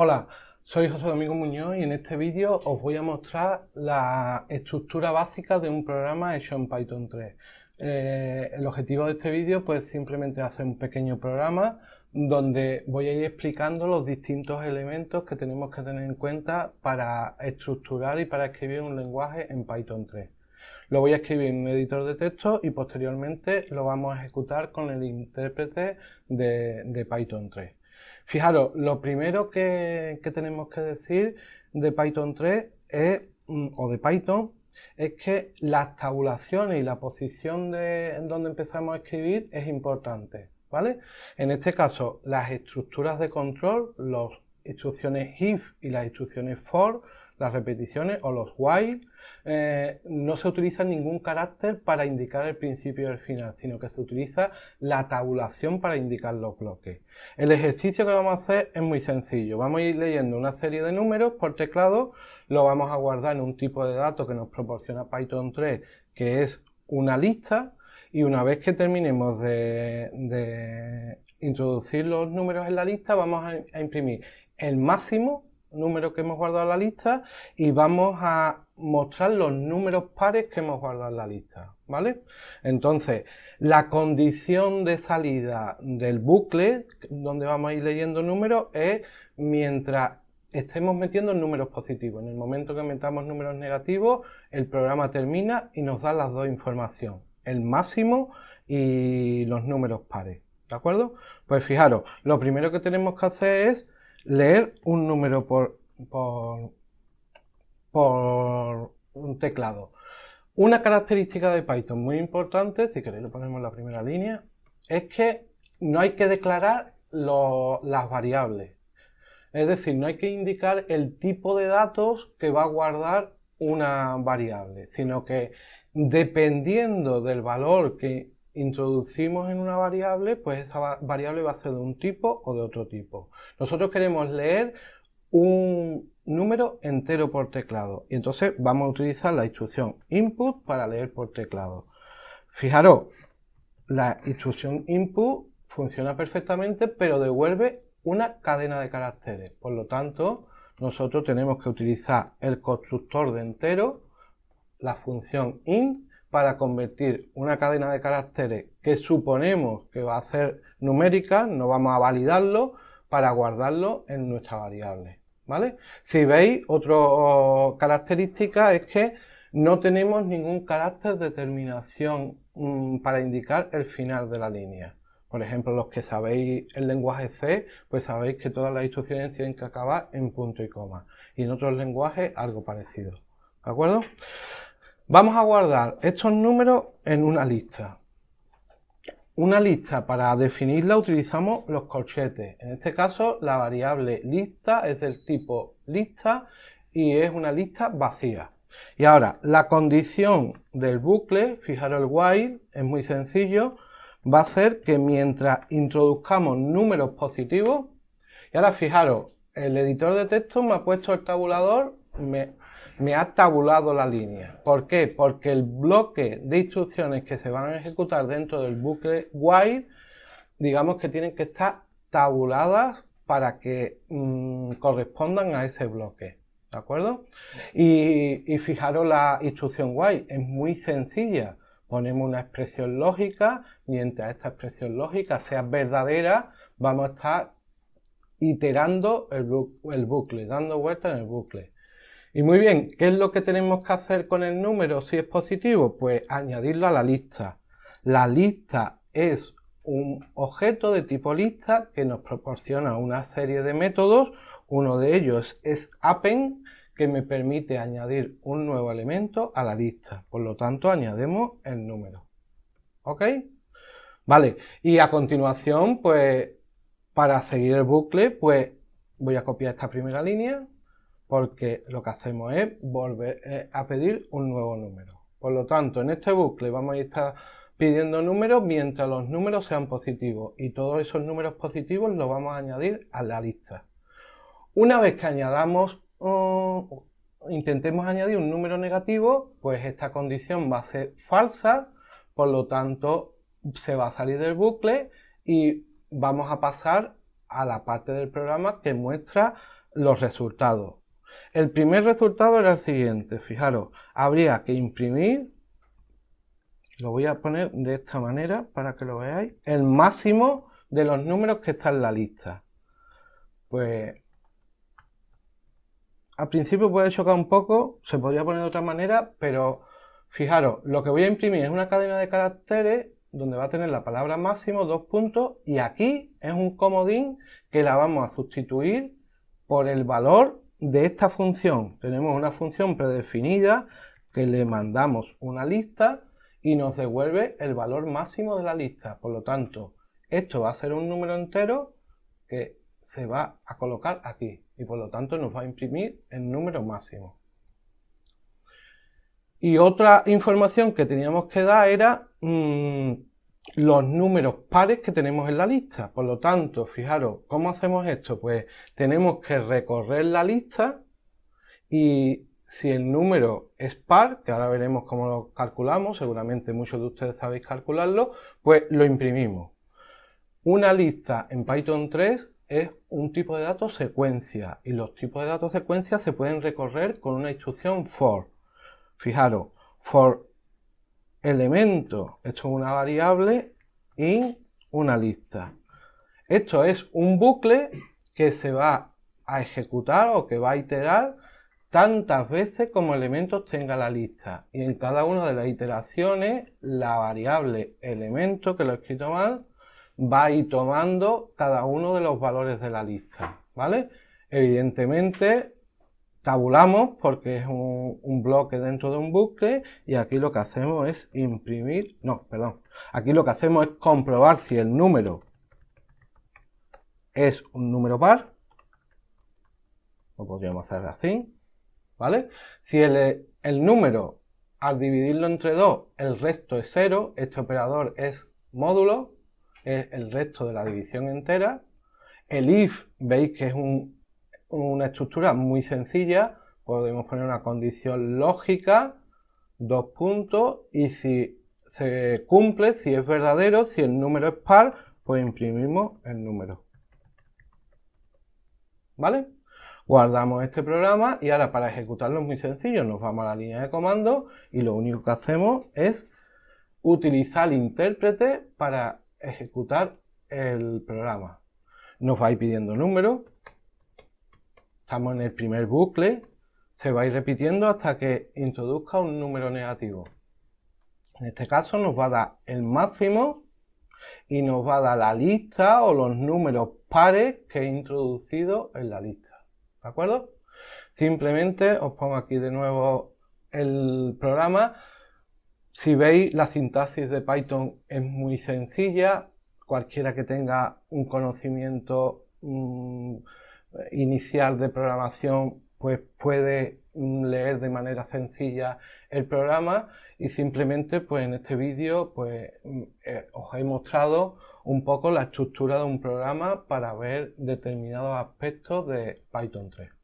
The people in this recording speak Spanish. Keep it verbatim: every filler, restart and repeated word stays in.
Hola, soy José Domingo Muñoz y en este vídeo os voy a mostrar la estructura básica de un programa hecho en Python tres. Eh, el objetivo de este vídeo pues simplemente hacer un pequeño programa donde voy a ir explicando los distintos elementos que tenemos que tener en cuenta para estructurar y para escribir un lenguaje en Python tres. Lo voy a escribir en un editor de texto y posteriormente lo vamos a ejecutar con el intérprete de, de Python tres. Fijaros, lo primero que, que tenemos que decir de Python tres es, o de Python es que las tabulaciones y la posición de, en donde empezamos a escribir es importante, ¿vale? En este caso, las estructuras de control, las instrucciones if y las instrucciones for, las repeticiones o los while, eh, no se utiliza ningún carácter para indicar el principio y el final, sino que se utiliza la tabulación para indicar los bloques. El ejercicio que vamos a hacer es muy sencillo. Vamos a ir leyendo una serie de números por teclado, lo vamos a guardar en un tipo de dato que nos proporciona Python tres, que es una lista, y una vez que terminemos de, de introducir los números en la lista, vamos a, a imprimir el máximo número que hemos guardado en la lista y vamos a mostrar los números pares que hemos guardado en la lista, ¿vale? Entonces, la condición de salida del bucle, donde vamos a ir leyendo números, es mientras estemos metiendo números positivos. En el momento que metamos números negativos, el programa termina y nos da las dos informaciones, el máximo y los números pares, ¿de acuerdo? Pues fijaros, lo primero que tenemos que hacer es leer un número por, por, por un teclado. Una característica de Python muy importante, si queréis lo ponemos en la primera línea, es que no hay que declarar lo, las variables. Es decir, no hay que indicar el tipo de datos que va a guardar una variable, sino que dependiendo del valor que introducimos en una variable, pues esa variable va a ser de un tipo o de otro tipo. Nosotros queremos leer un número entero por teclado y entonces vamos a utilizar la instrucción input para leer por teclado. Fijaros, la instrucción input funciona perfectamente, pero devuelve una cadena de caracteres. Por lo tanto, nosotros tenemos que utilizar el constructor de entero, la función int, para convertir una cadena de caracteres que suponemos que va a ser numérica, no vamos a validarlo, para guardarlo en nuestra variable, ¿vale? Si veis, otra característica es que no tenemos ningún carácter de terminación mmm, para indicar el final de la línea. Por ejemplo, los que sabéis el lenguaje C, pues sabéis que todas las instrucciones tienen que acabar en punto y coma. Y en otros lenguajes algo parecido, ¿de acuerdo? Vamos a guardar estos números en una lista. Una lista, para definirla utilizamos los corchetes. En este caso, la variable lista es del tipo lista y es una lista vacía. Y ahora, la condición del bucle, fijaros el while, es muy sencillo, va a ser que mientras introduzcamos números positivos, y ahora fijaros, el editor de texto me ha puesto el tabulador, me, me ha tabulado la línea. ¿Por qué? Porque el bloque de instrucciones que se van a ejecutar dentro del bucle while, digamos que tienen que estar tabuladas para que mmm, correspondan a ese bloque, ¿de acuerdo? Y, y fijaros, la instrucción while es muy sencilla. Ponemos una expresión lógica, mientras esta expresión lógica sea verdadera, vamos a estar iterando el, bu el bucle, dando vueltas en el bucle. Y muy bien, ¿qué es lo que tenemos que hacer con el número si es positivo? Pues añadirlo a la lista. La lista es un objeto de tipo lista que nos proporciona una serie de métodos. Uno de ellos es append, que me permite añadir un nuevo elemento a la lista. Por lo tanto, añadimos el número. ¿Ok? Vale, y a continuación, pues para seguir el bucle, pues voy a copiar esta primera línea, porque lo que hacemos es volver a pedir un nuevo número. Por lo tanto, en este bucle vamos a estar pidiendo números mientras los números sean positivos, y todos esos números positivos los vamos a añadir a la lista. Una vez que añadamos, o intentemos añadir un número negativo, pues esta condición va a ser falsa, por lo tanto se va a salir del bucle y vamos a pasar a la parte del programa que muestra los resultados. El primer resultado era el siguiente, fijaros, habría que imprimir, lo voy a poner de esta manera para que lo veáis, el máximo de los números que está en la lista. Pues al principio puede chocar un poco, se podría poner de otra manera, pero fijaros, lo que voy a imprimir es una cadena de caracteres donde va a tener la palabra máximo, dos puntos, y aquí es un comodín que la vamos a sustituir por el valor de esta función. Tenemos una función predefinida que le mandamos una lista y nos devuelve el valor máximo de la lista. Por lo tanto, esto va a ser un número entero que se va a colocar aquí y por lo tanto nos va a imprimir el número máximo. Y otra información que teníamos que dar era mmm, los números pares que tenemos en la lista. Por lo tanto, fijaros, ¿cómo hacemos esto? Pues tenemos que recorrer la lista y si el número es par, que ahora veremos cómo lo calculamos, seguramente muchos de ustedes sabéis calcularlo, pues lo imprimimos. Una lista en Python tres es un tipo de datos secuencia y los tipos de datos secuencia se pueden recorrer con una instrucción for. Fijaros, for elemento, esto es una variable, in una lista. Esto es un bucle que se va a ejecutar o que va a iterar tantas veces como elementos tenga la lista. Y en cada una de las iteraciones, la variable elemento, que lo he escrito mal, va a ir tomando cada uno de los valores de la lista, ¿vale? Evidentemente tabulamos porque es un, un bloque dentro de un bucle y aquí lo que hacemos es imprimir, no, perdón, aquí lo que hacemos es comprobar si el número es un número par, lo podríamos hacer así, ¿vale? Si el, el número al dividirlo entre dos, el resto es cero, este operador es módulo, es el resto de la división entera. El if, veis que es un, una estructura muy sencilla, podemos poner una condición lógica, dos puntos, y si se cumple, si es verdadero, si el número es par, pues imprimimos el número. ¿Vale? Guardamos este programa y ahora para ejecutarlo es muy sencillo, nos vamos a la línea de comando y lo único que hacemos es utilizar el intérprete para ejecutar el programa. Nos va a ir pidiendo números, estamos en el primer bucle, se va a ir repitiendo hasta que introduzca un número negativo. En este caso nos va a dar el máximo y nos va a dar la lista o los números pares que he introducido en la lista, ¿de acuerdo? Simplemente os pongo aquí de nuevo el programa. Si veis, la sintaxis de Python es muy sencilla, cualquiera que tenga un conocimiento mmm, inicial de programación pues puede leer de manera sencilla el programa y simplemente pues en este vídeo pues eh, os he mostrado un poco la estructura de un programa para ver determinados aspectos de Python tres.